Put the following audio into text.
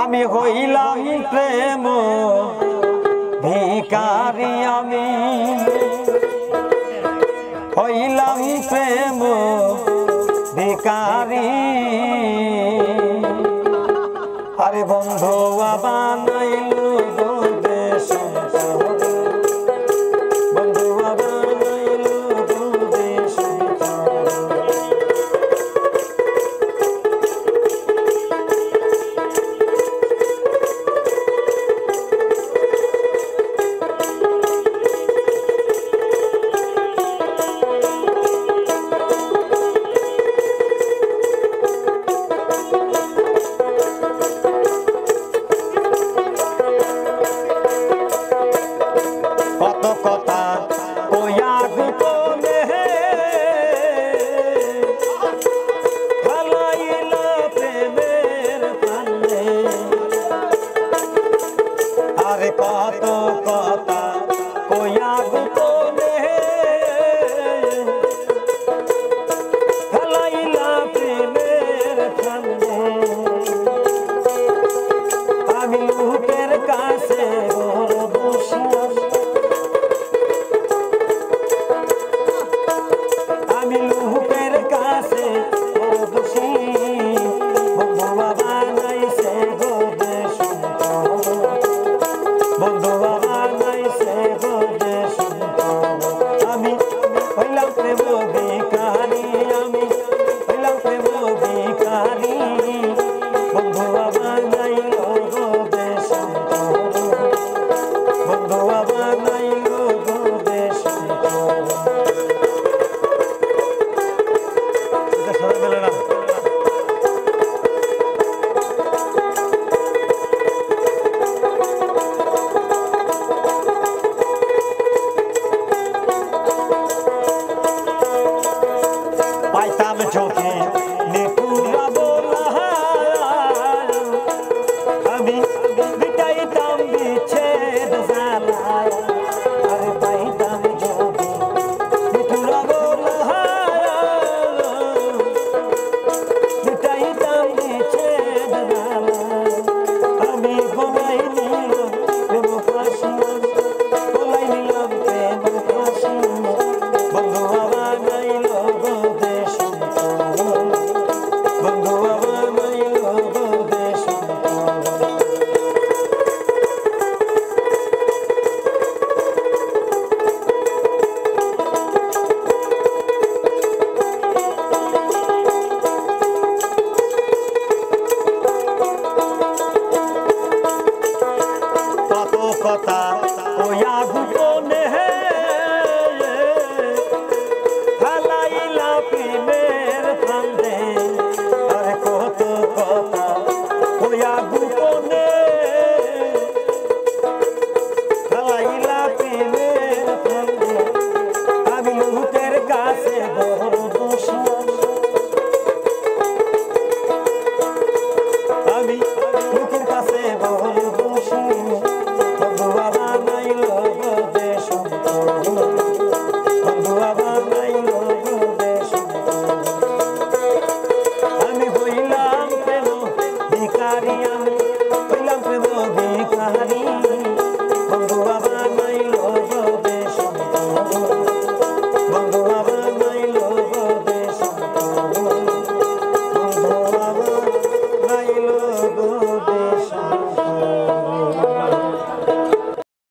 আমি হইলাম প্রেম ভিখারি আমি হইলাম প্রেম ভিখারি আরে বন্ধু বাবা নাইল